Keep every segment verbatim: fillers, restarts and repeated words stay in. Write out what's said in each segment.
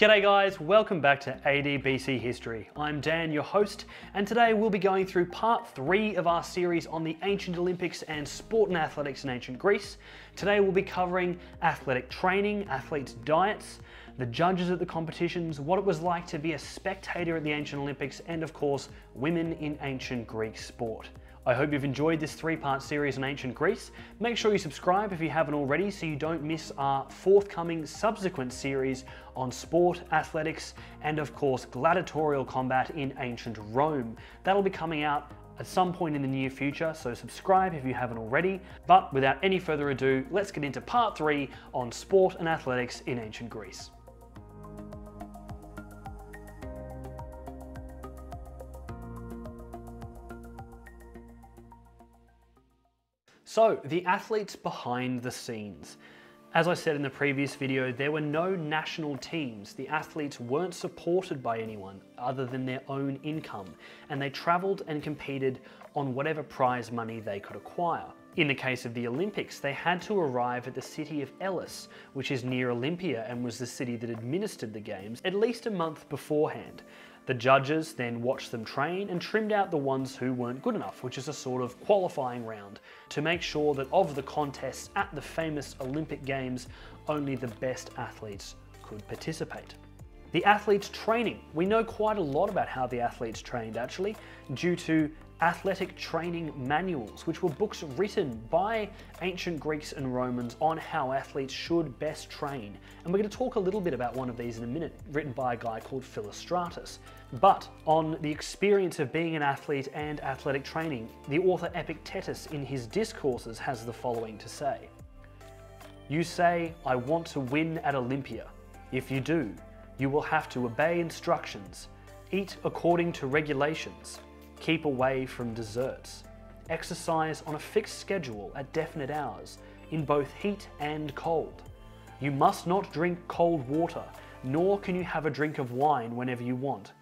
G'day guys, welcome back to A D B C History. I'm Dan, your host, and today we'll be going through part three of our series on the ancient Olympics and sport and athletics in ancient Greece. Today we'll be covering athletic training, athletes' diets, the judges at the competitions, what it was like to be a spectator at the ancient Olympics, and of course, women in ancient Greek sport. I hope you've enjoyed this three-part series on ancient Greece. Make sure you subscribe if you haven't already so you don't miss our forthcoming subsequent series on sport, athletics, and of course gladiatorial combat in ancient Rome. That'll be coming out at some point in the near future, so subscribe if you haven't already. But without any further ado, let's get into part three on sport and athletics in ancient Greece. So, the athletes behind the scenes. As I said in the previous video, there were no national teams. The athletes weren't supported by anyone other than their own income, and they traveled and competed on whatever prize money they could acquire. In the case of the Olympics, they had to arrive at the city of Elis, which is near Olympia and was the city that administered the games, at least a month beforehand. The judges then watched them train and trimmed out the ones who weren't good enough, which is a sort of qualifying round, to make sure that of the contests at the famous Olympic Games, only the best athletes could participate. The athletes' training. We know quite a lot about how the athletes trained, actually, due to athletic training manuals, which were books written by ancient Greeks and Romans on how athletes should best train. And we're going to talk a little bit about one of these in a minute, written by a guy called Philostratus. But on the experience of being an athlete and athletic training, the author Epictetus in his discourses has the following to say. You say, I want to win at Olympia. If you do, you will have to obey instructions, eat according to regulations, keep away from desserts, exercise on a fixed schedule at definite hours, in both heat and cold. You must not drink cold water, nor can you have a drink of wine whenever you want.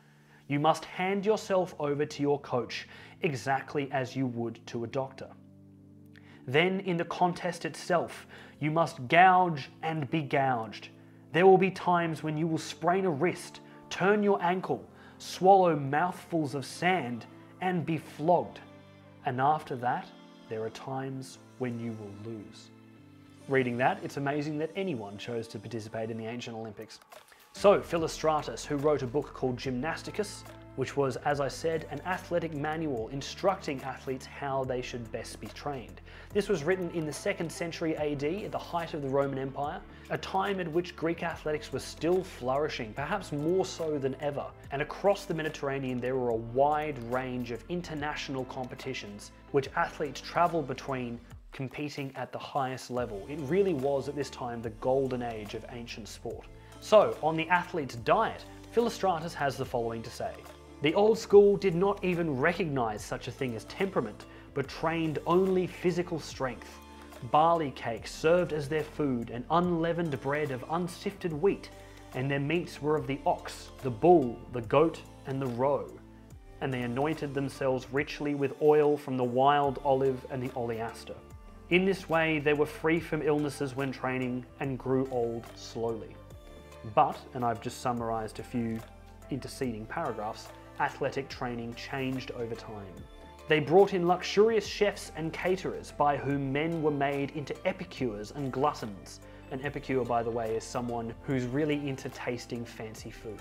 You must hand yourself over to your coach exactly as you would to a doctor. Then in the contest itself, you must gouge and be gouged. There will be times when you will sprain a wrist, turn your ankle, swallow mouthfuls of sand, and be flogged. And after that, there are times when you will lose. Reading that, it's amazing that anyone chose to participate in the ancient Olympics. So Philostratus, who wrote a book called Gymnasticus, which was, as I said, an athletic manual instructing athletes how they should best be trained. This was written in the second century A D at the height of the Roman Empire, a time at which Greek athletics was still flourishing, perhaps more so than ever. And across the Mediterranean, there were a wide range of international competitions which athletes traveled between competing at the highest level. It really was at this time the golden age of ancient sport. So on the athlete's diet, Philostratus has the following to say. The old school did not even recognize such a thing as temperament, but trained only physical strength. Barley cake served as their food and unleavened bread of unsifted wheat, and their meats were of the ox, the bull, the goat, and the roe. And they anointed themselves richly with oil from the wild olive and the oleaster. In this way, they were free from illnesses when training and grew old slowly. But, and I've just summarized a few interceding paragraphs, athletic training changed over time. They brought in luxurious chefs and caterers by whom men were made into epicures and gluttons. An epicure, by the way, is someone who's really into tasting fancy food.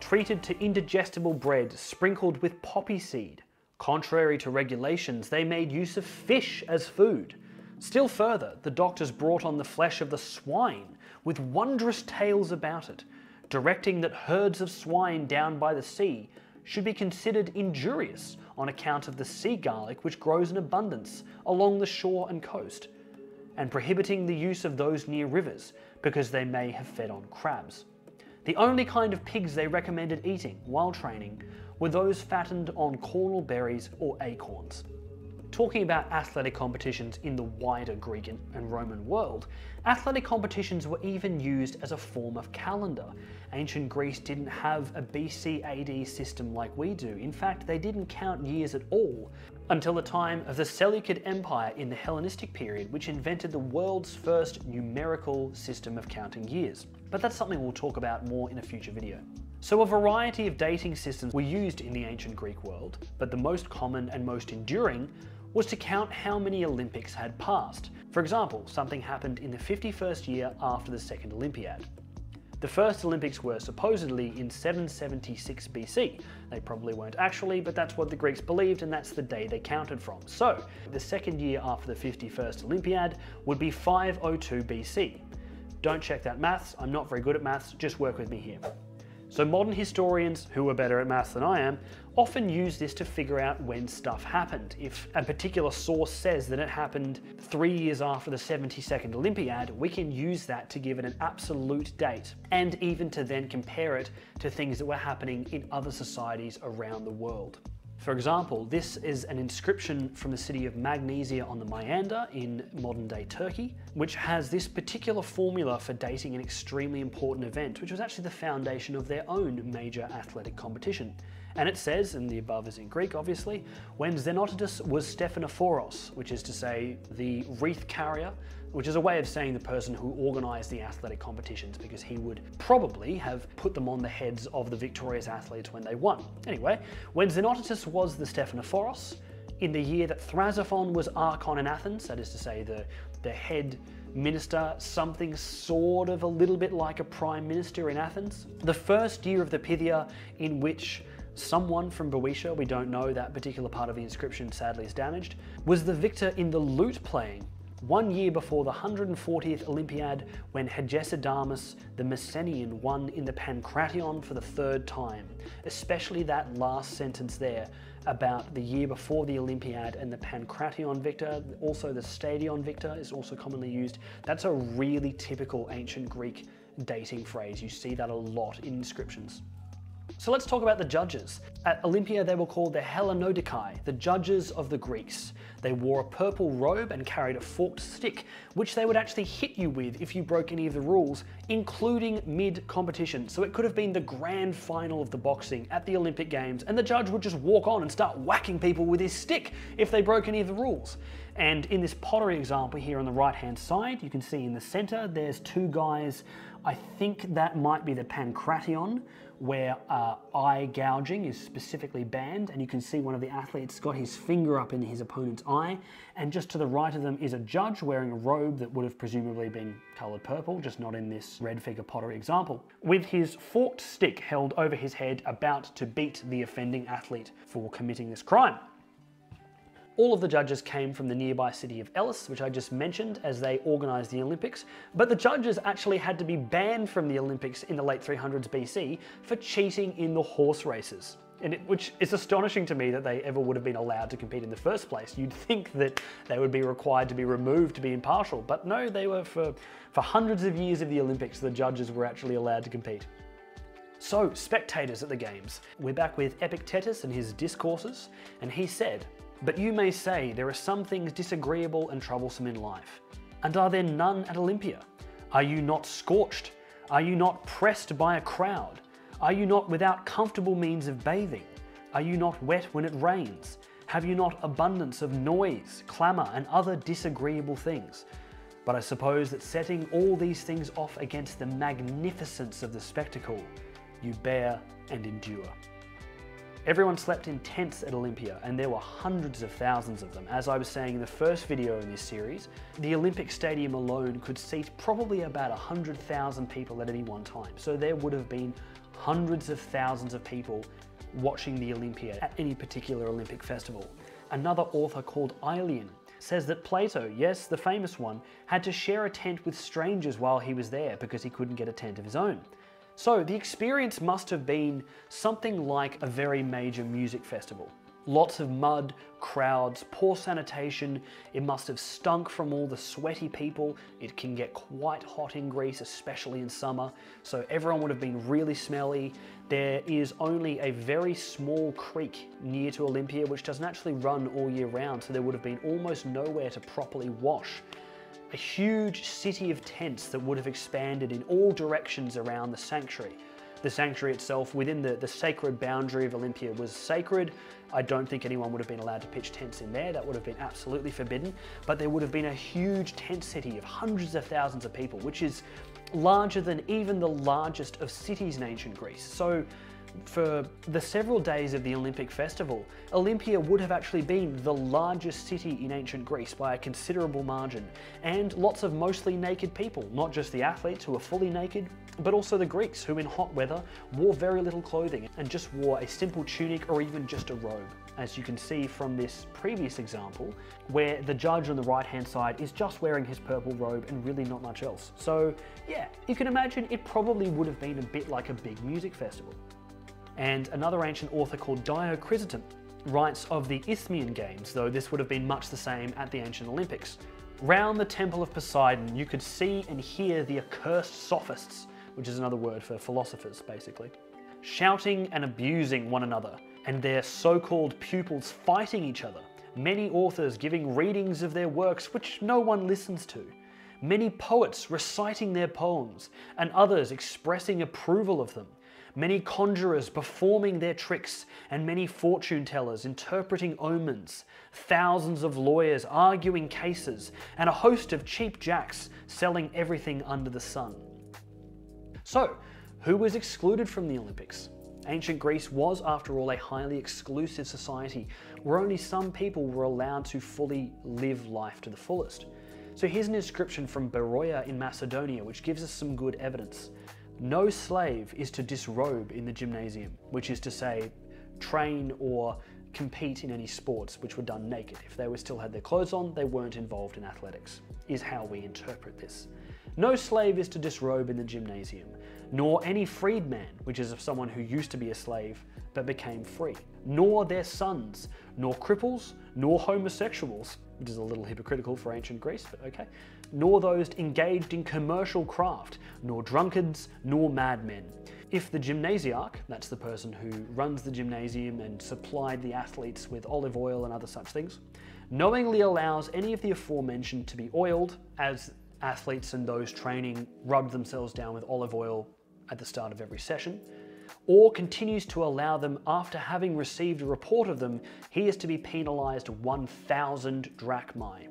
Treated to indigestible bread sprinkled with poppy seed. Contrary to regulations, they made use of fish as food. Still further, the doctors brought on the flesh of the swine with wondrous tales about it, directing that herds of swine down by the sea should be considered injurious on account of the sea garlic which grows in abundance along the shore and coast, and prohibiting the use of those near rivers because they may have fed on crabs. The only kind of pigs they recommended eating while training were those fattened on cornel berries or acorns. Talking about athletic competitions in the wider Greek and Roman world, athletic competitions were even used as a form of calendar. Ancient Greece didn't have a B C A D system like we do. In fact, they didn't count years at all, until the time of the Seleucid Empire in the Hellenistic period, which invented the world's first numerical system of counting years. But that's something we'll talk about more in a future video. So a variety of dating systems were used in the ancient Greek world, but the most common and most enduring was to count how many Olympics had passed. For example, something happened in the fifty-first year after the Second Olympiad. The first Olympics were supposedly in seven seventy-six B C. They probably weren't actually, but that's what the Greeks believed and that's the day they counted from. So the second year after the fifty-first Olympiad would be five oh two B C. Don't check that maths, I'm not very good at maths, just work with me here. So modern historians, who are better at maths than I am, often use this to figure out when stuff happened. If a particular source says that it happened three years after the seventy-second Olympiad, we can use that to give it an absolute date, and even to then compare it to things that were happening in other societies around the world. For example, this is an inscription from the city of Magnesia on the Maeander in modern-day Turkey, which has this particular formula for dating an extremely important event, which was actually the foundation of their own major athletic competition. And it says, and the above is in Greek obviously, when Zenodotus was Stephanophoros, which is to say the wreath carrier, which is a way of saying the person who organised the athletic competitions, because he would probably have put them on the heads of the victorious athletes when they won. Anyway, when Zenodotus was the Stephanophoros, in the year that Thrasyphon was Archon in Athens, that is to say the, the head minister, something sort of a little bit like a prime minister in Athens, the first year of the Pythia in which someone from Boeotia, we don't know, that particular part of the inscription sadly is damaged, was the victor in the lute playing, one year before the one hundred fortieth Olympiad when Hegesidamus the Messenian won in the Pankration for the third time, especially that last sentence there about the year before the Olympiad and the Pankration victor, also the stadion victor is also commonly used. That's a really typical ancient Greek dating phrase, you see that a lot in inscriptions. So let's talk about the judges. At Olympia they were called the Hellenodikai, the judges of the Greeks. They wore a purple robe and carried a forked stick, which they would actually hit you with if you broke any of the rules, including mid-competition. So it could have been the grand final of the boxing at the Olympic Games, and the judge would just walk on and start whacking people with his stick if they broke any of the rules. And in this pottery example here on the right-hand side, you can see in the center, there's two guys. I think that might be the Pankration, where uh, eye gouging is specifically banned, and you can see one of the athletes got his finger up in his opponent's eye, and just to the right of them is a judge wearing a robe that would have presumably been coloured purple, just not in this red figure pottery example, with his forked stick held over his head about to beat the offending athlete for committing this crime. All of the judges came from the nearby city of Elis, which I just mentioned, as they organised the Olympics, but the judges actually had to be banned from the Olympics in the late three hundreds B C for cheating in the horse races. And it, which is astonishing to me that they ever would have been allowed to compete in the first place. You'd think that they would be required to be removed to be impartial, but no, they were for, for hundreds of years of the Olympics, the judges were actually allowed to compete. So, spectators at the Games. We're back with Epictetus and his discourses, and he said, "But you may say there are some things disagreeable and troublesome in life. And are there none at Olympia? Are you not scorched? Are you not pressed by a crowd? Are you not without comfortable means of bathing? Are you not wet when it rains? Have you not abundance of noise, clamour, and other disagreeable things? But I suppose that setting all these things off against the magnificence of the spectacle, you bear and endure." Everyone slept in tents at Olympia, and there were hundreds of thousands of them. As I was saying in the first video in this series, the Olympic Stadium alone could seat probably about one hundred thousand people at any one time. So there would have been hundreds of thousands of people watching the Olympia at any particular Olympic festival. Another author called Ilion says that Plato, yes, the famous one, had to share a tent with strangers while he was there because he couldn't get a tent of his own. So the experience must have been something like a very major music festival. Lots of mud, crowds, poor sanitation, it must have stunk from all the sweaty people. It can get quite hot in Greece, especially in summer, so everyone would have been really smelly. There is only a very small creek near to Olympia which doesn't actually run all year round, so there would have been almost nowhere to properly wash. A huge city of tents that would have expanded in all directions around the sanctuary. the sanctuary itself within the, the sacred boundary of Olympia was sacred. I don't think anyone would have been allowed to pitch tents in there. That would have been absolutely forbidden. But there would have been a huge tent city of hundreds of thousands of people, which is larger than even the largest of cities in ancient Greece. So for the several days of the Olympic festival, Olympia would have actually been the largest city in ancient Greece by a considerable margin, and lots of mostly naked people, not just the athletes who were fully naked, but also the Greeks who in hot weather wore very little clothing and just wore a simple tunic or even just a robe. As you can see from this previous example, where the judge on the right-hand side is just wearing his purple robe and really not much else. So yeah, you can imagine it probably would have been a bit like a big music festival. And another ancient author called Dio Chrysostom writes of the Isthmian Games, though this would have been much the same at the ancient Olympics. Round the temple of Poseidon, you could see and hear the accursed sophists, which is another word for philosophers, basically, shouting and abusing one another, and their so-called pupils fighting each other, many authors giving readings of their works which no one listens to, many poets reciting their poems, and others expressing approval of them, many conjurers performing their tricks, and many fortune tellers interpreting omens, thousands of lawyers arguing cases, and a host of cheap jacks selling everything under the sun. So, who was excluded from the Olympics? Ancient Greece was, after all, a highly exclusive society where only some people were allowed to fully live life to the fullest. So here's an inscription from Beroia in Macedonia, which gives us some good evidence. No slave is to disrobe in the gymnasium, which is to say, train or compete in any sports which were done naked. If they were still had their clothes on, they weren't involved in athletics, is how we interpret this. No slave is to disrobe in the gymnasium, nor any freedman, which is of someone who used to be a slave but became free, nor their sons, nor cripples, nor homosexuals, which is a little hypocritical for ancient Greece, but okay, nor those engaged in commercial craft, nor drunkards, nor madmen. If the gymnasiarch, that's the person who runs the gymnasium and supplied the athletes with olive oil and other such things, knowingly allows any of the aforementioned to be oiled, as athletes and those training rub themselves down with olive oil at the start of every session, or continues to allow them after having received a report of them, he is to be penalized one thousand drachmae.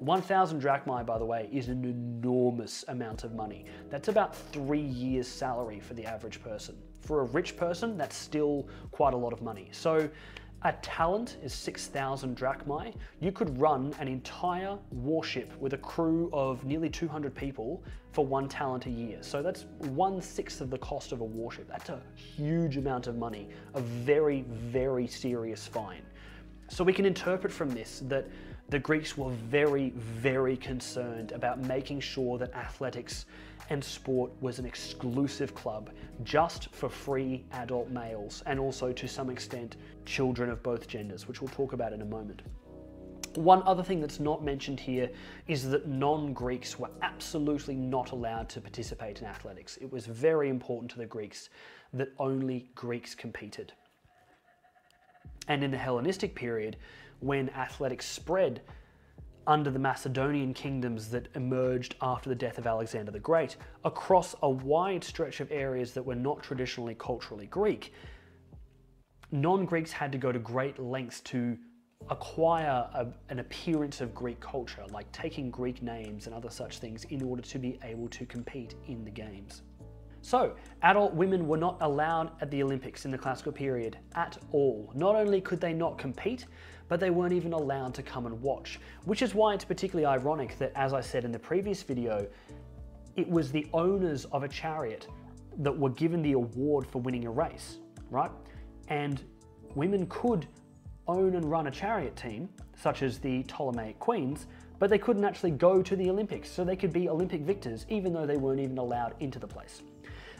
one thousand drachmae, by the way, is an enormous amount of money. That's about three years' salary for the average person. For a rich person, that's still quite a lot of money. So a talent is six thousand drachmae. You could run an entire warship with a crew of nearly two hundred people for one talent a year. So that's one sixth of the cost of a warship. That's a huge amount of money, a very, very serious fine. So we can interpret from this that the Greeks were very, very concerned about making sure that athletics and sport was an exclusive club just for free adult males, and also to some extent children of both genders, which we'll talk about in a moment. One other thing that's not mentioned here is that non-Greeks were absolutely not allowed to participate in athletics. It was very important to the Greeks that only Greeks competed. And in the Hellenistic period, when athletics spread under the Macedonian kingdoms that emerged after the death of Alexander the Great, across a wide stretch of areas that were not traditionally culturally Greek, non-Greeks had to go to great lengths to acquire a, an appearance of Greek culture, like taking Greek names and other such things in order to be able to compete in the games. So, adult women were not allowed at the Olympics in the classical period at all. Not only could they not compete, but they weren't even allowed to come and watch, which is why it's particularly ironic that, as I said in the previous video, it was the owners of a chariot that were given the award for winning a race, right? And women could own and run a chariot team, such as the Ptolemaic queens, but they couldn't actually go to the Olympics, so they could be Olympic victors, even though they weren't even allowed into the place.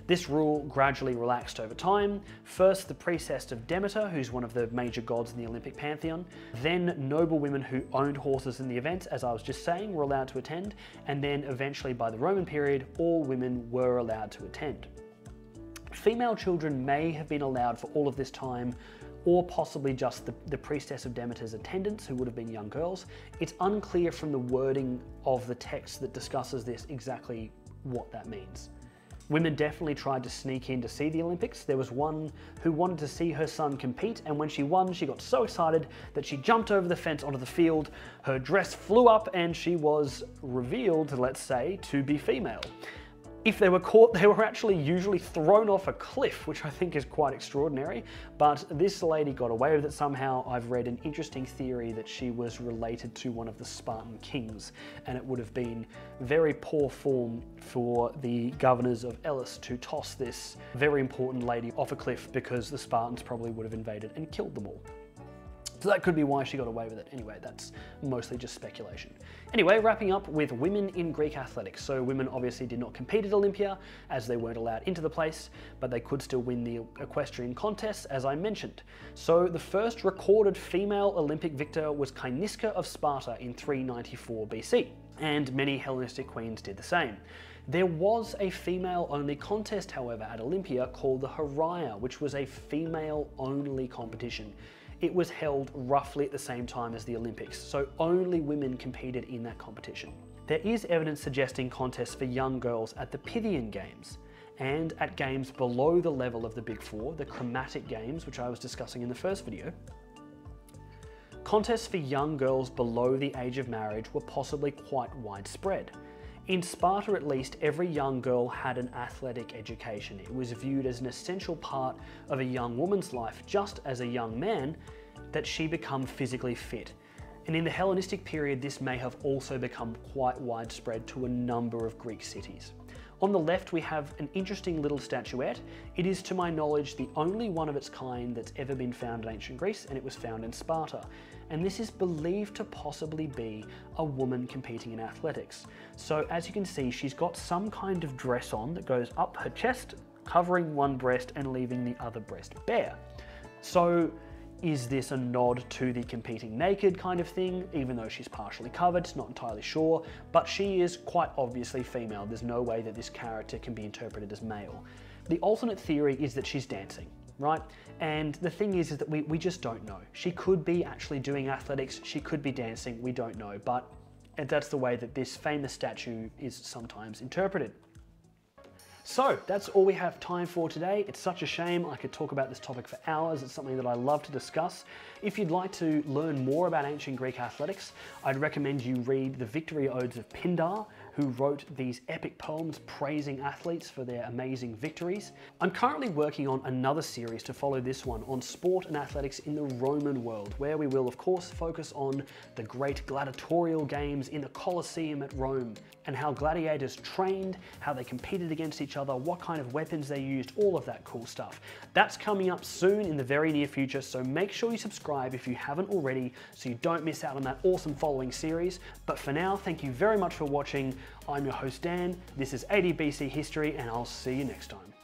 This rule gradually relaxed over time. First, the priestess of Demeter, who's one of the major gods in the Olympic pantheon. Then noble women who owned horses in the event, as I was just saying, were allowed to attend. And then eventually by the Roman period, all women were allowed to attend. Female children may have been allowed for all of this time, or possibly just the, the priestess of Demeter's attendants, who would have been young girls. It's unclear from the wording of the text that discusses this exactly what that means. Women definitely tried to sneak in to see the Olympics. There was one who wanted to see her son compete, and when she won, she got so excited that she jumped over the fence onto the field, her dress flew up, and she was revealed, let's say, to be female. If they were caught, they were actually usually thrown off a cliff, which I think is quite extraordinary, but this lady got away with it somehow. I've read an interesting theory that she was related to one of the Spartan kings, and it would have been very poor form for the governors of Elis to toss this very important lady off a cliff, because the Spartans probably would have invaded and killed them all. So that could be why she got away with it. Anyway, that's mostly just speculation. Anyway, wrapping up with women in Greek athletics. So women obviously did not compete at Olympia, as they weren't allowed into the place, but they could still win the equestrian contests, as I mentioned. So the first recorded female Olympic victor was Kyniska of Sparta in three ninety-four B C, and many Hellenistic queens did the same. There was a female-only contest, however, at Olympia called the Horaia, which was a female-only competition. It was held roughly at the same time as the Olympics, so only women competed in that competition. There is evidence suggesting contests for young girls at the Pythian Games, and at games below the level of the Big Four, the Chromatic Games, which I was discussing in the first video. Contests for young girls below the age of marriage were possibly quite widespread. In Sparta, at least, every young girl had an athletic education. It was viewed as an essential part of a young woman's life, just as a young man, that she become physically fit. And in the Hellenistic period, this may have also become quite widespread to a number of Greek cities. On the left, we have an interesting little statuette. It is, to my knowledge, the only one of its kind that's ever been found in ancient Greece, and it was found in Sparta. And this is believed to possibly be a woman competing in athletics. So as you can see, she's got some kind of dress on that goes up her chest, covering one breast and leaving the other breast bare. So is this a nod to the competing naked kind of thing? Even though she's partially covered, not entirely sure, but she is quite obviously female. There's no way that this character can be interpreted as male. The alternate theory is that she's dancing, right? And the thing is, is that we, we just don't know. She could be actually doing athletics, she could be dancing, we don't know, but that's the way that this famous statue is sometimes interpreted. So that's all we have time for today. It's such a shame. I could talk about this topic for hours. It's something that I love to discuss. If you'd like to learn more about ancient Greek athletics, I'd recommend you read the victory odes of Pindar, who wrote these epic poems praising athletes for their amazing victories. I'm currently working on another series to follow this one on sport and athletics in the Roman world, where we will of course focus on the great gladiatorial games in the Colosseum at Rome, and how gladiators trained, how they competed against each other, what kind of weapons they used, all of that cool stuff. That's coming up soon in the very near future, so make sure you subscribe if you haven't already, so you don't miss out on that awesome following series. But for now, thank you very much for watching. I'm your host Dan, this is A D B C History, and I'll see you next time.